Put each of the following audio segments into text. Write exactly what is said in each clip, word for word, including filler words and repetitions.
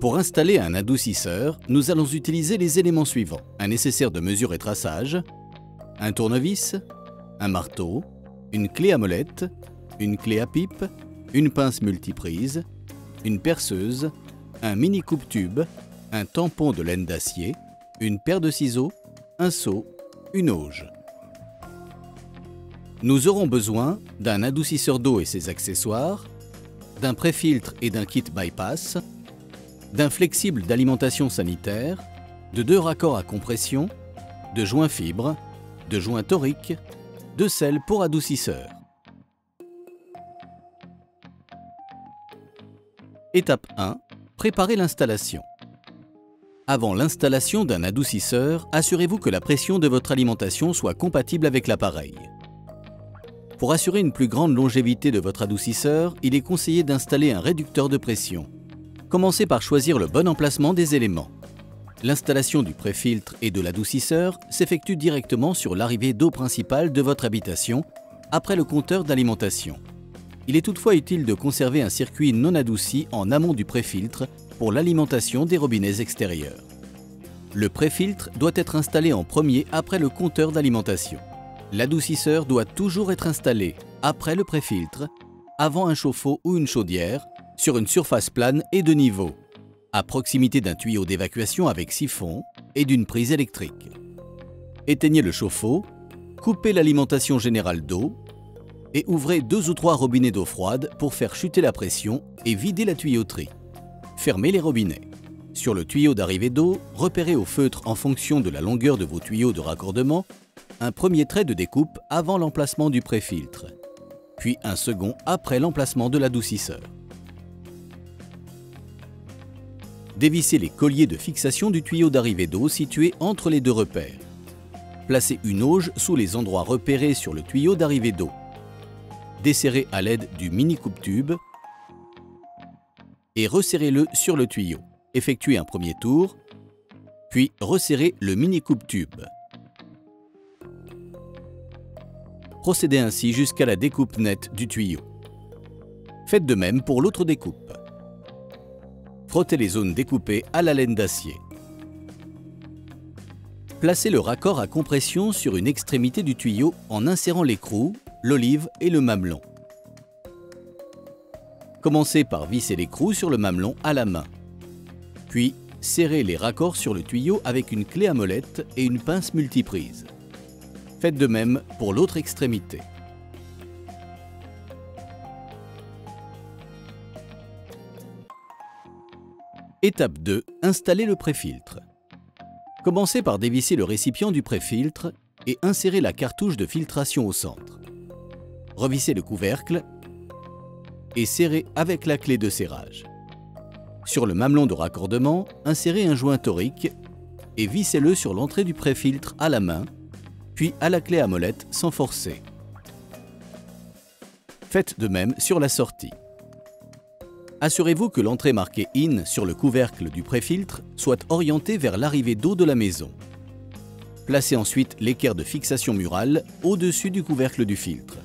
Pour installer un adoucisseur, nous allons utiliser les éléments suivants. Un nécessaire de mesure et traçage, un tournevis, un marteau, une clé à molette, une clé à pipe, une pince multiprise, une perceuse, un mini coupe-tube, un tampon de laine d'acier, une paire de ciseaux, un seau, une auge. Nous aurons besoin d'un adoucisseur d'eau et ses accessoires, d'un préfiltre et d'un kit bypass, d'un flexible d'alimentation sanitaire, de deux raccords à compression, de joints fibres, de joints toriques, de sel pour adoucisseur. Étape un. Préparez l'installation. Avant l'installation d'un adoucisseur, assurez-vous que la pression de votre alimentation soit compatible avec l'appareil. Pour assurer une plus grande longévité de votre adoucisseur, il est conseillé d'installer un réducteur de pression. Commencez par choisir le bon emplacement des éléments. L'installation du préfiltre et de l'adoucisseur s'effectue directement sur l'arrivée d'eau principale de votre habitation, après le compteur d'alimentation. Il est toutefois utile de conserver un circuit non adouci en amont du préfiltre pour l'alimentation des robinets extérieurs. Le préfiltre doit être installé en premier après le compteur d'alimentation. L'adoucisseur doit toujours être installé après le préfiltre, avant un chauffe-eau ou une chaudière, sur une surface plane et de niveau, à proximité d'un tuyau d'évacuation avec siphon et d'une prise électrique. Éteignez le chauffe-eau, coupez l'alimentation générale d'eau et ouvrez deux ou trois robinets d'eau froide pour faire chuter la pression et vider la tuyauterie. Fermez les robinets. Sur le tuyau d'arrivée d'eau, repérez au feutre en fonction de la longueur de vos tuyaux de raccordement un premier trait de découpe avant l'emplacement du préfiltre, puis un second après l'emplacement de l'adoucisseur. Dévissez les colliers de fixation du tuyau d'arrivée d'eau situé entre les deux repères. Placez une auge sous les endroits repérés sur le tuyau d'arrivée d'eau. Desserrez à l'aide du mini coupe-tube et resserrez-le sur le tuyau. Effectuez un premier tour, puis resserrez le mini coupe-tube. Procédez ainsi jusqu'à la découpe nette du tuyau. Faites de même pour l'autre découpe. Frottez les zones découpées à la laine d'acier. Placez le raccord à compression sur une extrémité du tuyau en insérant l'écrou, l'olive et le mamelon. Commencez par visser l'écrou sur le mamelon à la main. Puis, serrez les raccords sur le tuyau avec une clé à molette et une pince multiprise. Faites de même pour l'autre extrémité. Étape deux. Installer le préfiltre. Commencez par dévisser le récipient du préfiltre et insérez la cartouche de filtration au centre. Revissez le couvercle et serrez avec la clé de serrage. Sur le mamelon de raccordement, insérez un joint torique et vissez-le sur l'entrée du préfiltre à la main, puis à la clé à molette sans forcer. Faites de même sur la sortie. Assurez-vous que l'entrée marquée IN sur le couvercle du préfiltre soit orientée vers l'arrivée d'eau de la maison. Placez ensuite l'équerre de fixation murale au-dessus du couvercle du filtre.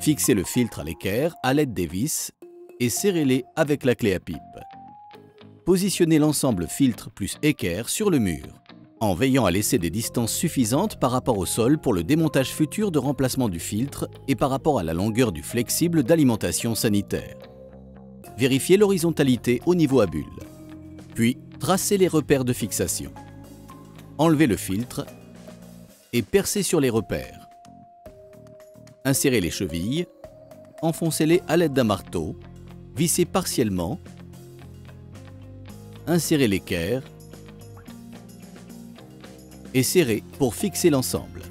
Fixez le filtre à l'équerre à l'aide des vis et serrez-les avec la clé à pipe. Positionnez l'ensemble filtre plus équerre sur le mur, en veillant à laisser des distances suffisantes par rapport au sol pour le démontage futur de remplacement du filtre et par rapport à la longueur du flexible d'alimentation sanitaire. Vérifiez l'horizontalité au niveau à bulle, puis tracez les repères de fixation. Enlevez le filtre et percez sur les repères. Insérez les chevilles, enfoncez-les à l'aide d'un marteau, vissez partiellement, insérez l'équerre et serrez pour fixer l'ensemble.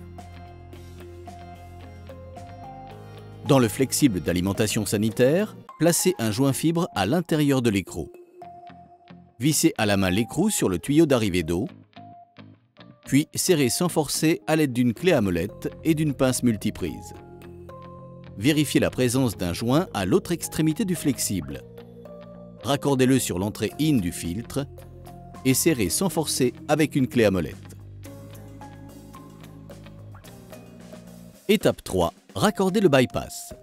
Dans le flexible d'alimentation sanitaire, placez un joint fibre à l'intérieur de l'écrou. Vissez à la main l'écrou sur le tuyau d'arrivée d'eau, puis serrez sans forcer à l'aide d'une clé à molette et d'une pince multiprise. Vérifiez la présence d'un joint à l'autre extrémité du flexible. Raccordez-le sur l'entrée IN du filtre et serrez sans forcer avec une clé à molette. Étape trois. Raccordez le bypass.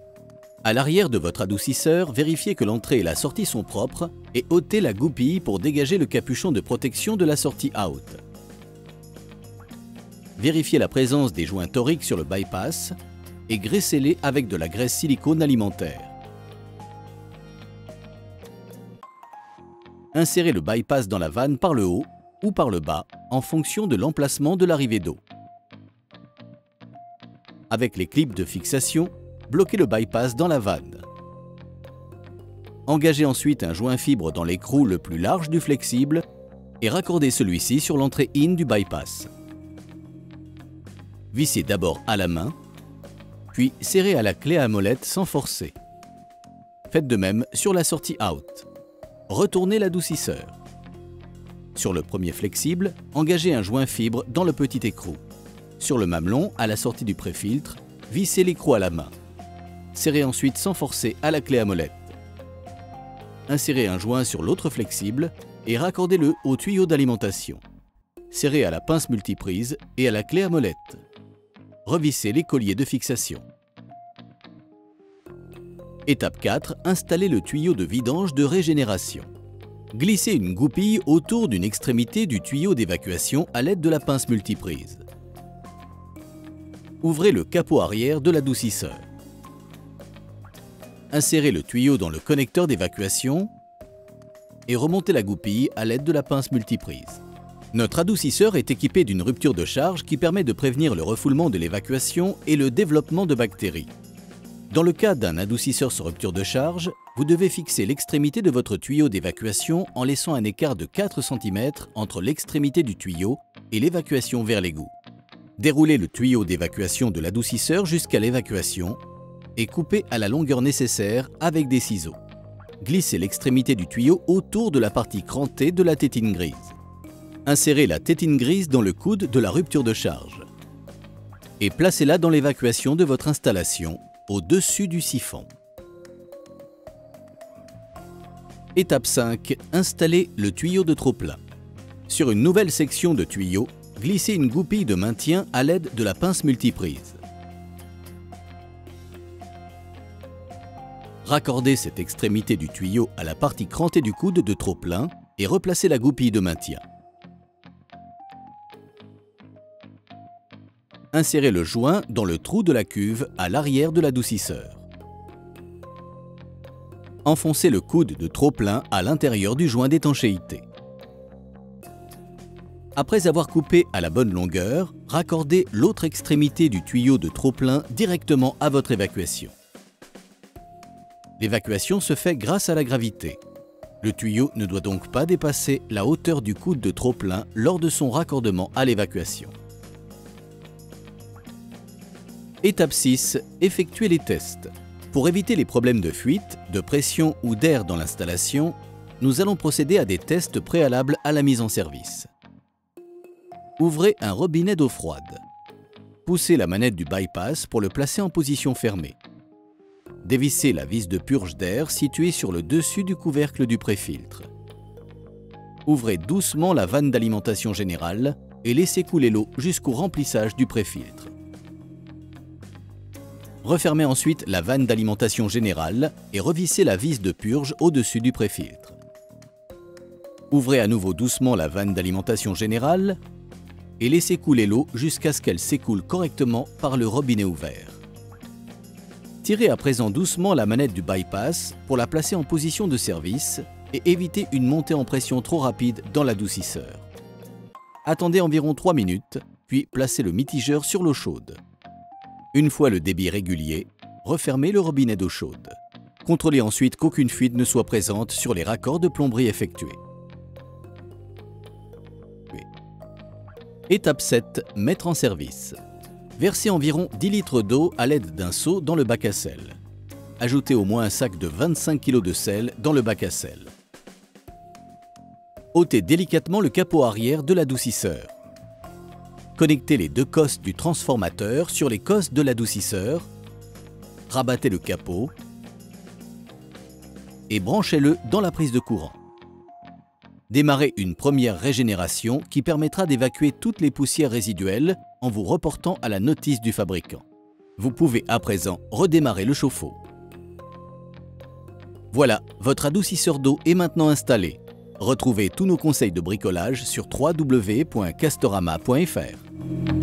À l'arrière de votre adoucisseur, vérifiez que l'entrée et la sortie sont propres et ôtez la goupille pour dégager le capuchon de protection de la sortie out. Vérifiez la présence des joints toriques sur le bypass et graissez-les avec de la graisse silicone alimentaire. Insérez le bypass dans la vanne par le haut ou par le bas en fonction de l'emplacement de l'arrivée d'eau. Avec les clips de fixation, bloquez le bypass dans la vanne. Engagez ensuite un joint fibre dans l'écrou le plus large du flexible et raccordez celui-ci sur l'entrée in du bypass. Vissez d'abord à la main, puis serrez à la clé à molette sans forcer. Faites de même sur la sortie out. Retournez l'adoucisseur. Sur le premier flexible, engagez un joint fibre dans le petit écrou. Sur le mamelon, à la sortie du préfiltre, vissez l'écrou à la main. Serrez ensuite sans forcer à la clé à molette. Insérez un joint sur l'autre flexible et raccordez-le au tuyau d'alimentation. Serrez à la pince multiprise et à la clé à molette. Revissez les colliers de fixation. Étape quatre. Installez le tuyau de vidange de régénération. Glissez une goupille autour d'une extrémité du tuyau d'évacuation à l'aide de la pince multiprise. Ouvrez le capot arrière de l'adoucisseur. Insérez le tuyau dans le connecteur d'évacuation et remontez la goupille à l'aide de la pince multiprise. Notre adoucisseur est équipé d'une rupture de charge qui permet de prévenir le refoulement de l'évacuation et le développement de bactéries. Dans le cas d'un adoucisseur sans rupture de charge, vous devez fixer l'extrémité de votre tuyau d'évacuation en laissant un écart de quatre centimètres entre l'extrémité du tuyau et l'évacuation vers l'égout. Déroulez le tuyau d'évacuation de l'adoucisseur jusqu'à l'évacuation et coupez à la longueur nécessaire avec des ciseaux. Glissez l'extrémité du tuyau autour de la partie crantée de la tétine grise. Insérez la tétine grise dans le coude de la rupture de charge et placez-la dans l'évacuation de votre installation, au-dessus du siphon. Étape cinq. Installez le tuyau de trop-plein. Sur une nouvelle section de tuyau, glissez une goupille de maintien à l'aide de la pince multiprise. Raccordez cette extrémité du tuyau à la partie crantée du coude de trop-plein et replacez la goupille de maintien. Insérez le joint dans le trou de la cuve à l'arrière de l'adoucisseur. Enfoncez le coude de trop-plein à l'intérieur du joint d'étanchéité. Après avoir coupé à la bonne longueur, raccordez l'autre extrémité du tuyau de trop-plein directement à votre évacuation. L'évacuation se fait grâce à la gravité. Le tuyau ne doit donc pas dépasser la hauteur du coude de trop-plein lors de son raccordement à l'évacuation. Étape six. Effectuez les tests. Pour éviter les problèmes de fuite, de pression ou d'air dans l'installation, nous allons procéder à des tests préalables à la mise en service. Ouvrez un robinet d'eau froide. Poussez la manette du bypass pour le placer en position fermée. Dévissez la vis de purge d'air située sur le dessus du couvercle du préfiltre. Ouvrez doucement la vanne d'alimentation générale et laissez couler l'eau jusqu'au remplissage du préfiltre. Refermez ensuite la vanne d'alimentation générale et revissez la vis de purge au-dessus du préfiltre. Ouvrez à nouveau doucement la vanne d'alimentation générale et laissez couler l'eau jusqu'à ce qu'elle s'écoule correctement par le robinet ouvert. Tirez à présent doucement la manette du bypass pour la placer en position de service et éviter une montée en pression trop rapide dans l'adoucisseur. Attendez environ trois minutes, puis placez le mitigeur sur l'eau chaude. Une fois le débit régulier, refermez le robinet d'eau chaude. Contrôlez ensuite qu'aucune fuite ne soit présente sur les raccords de plomberie effectués. Étape sept. Mettre en service. Versez environ dix litres d'eau à l'aide d'un seau dans le bac à sel. Ajoutez au moins un sac de vingt-cinq kilos de sel dans le bac à sel. Ôtez délicatement le capot arrière de l'adoucisseur. Connectez les deux cosses du transformateur sur les cosses de l'adoucisseur. Rabattez le capot et branchez-le dans la prise de courant. Démarrez une première régénération qui permettra d'évacuer toutes les poussières résiduelles en vous reportant à la notice du fabricant. Vous pouvez à présent redémarrer le chauffe-eau. Voilà, votre adoucisseur d'eau est maintenant installé. Retrouvez tous nos conseils de bricolage sur w w w point castorama point f r.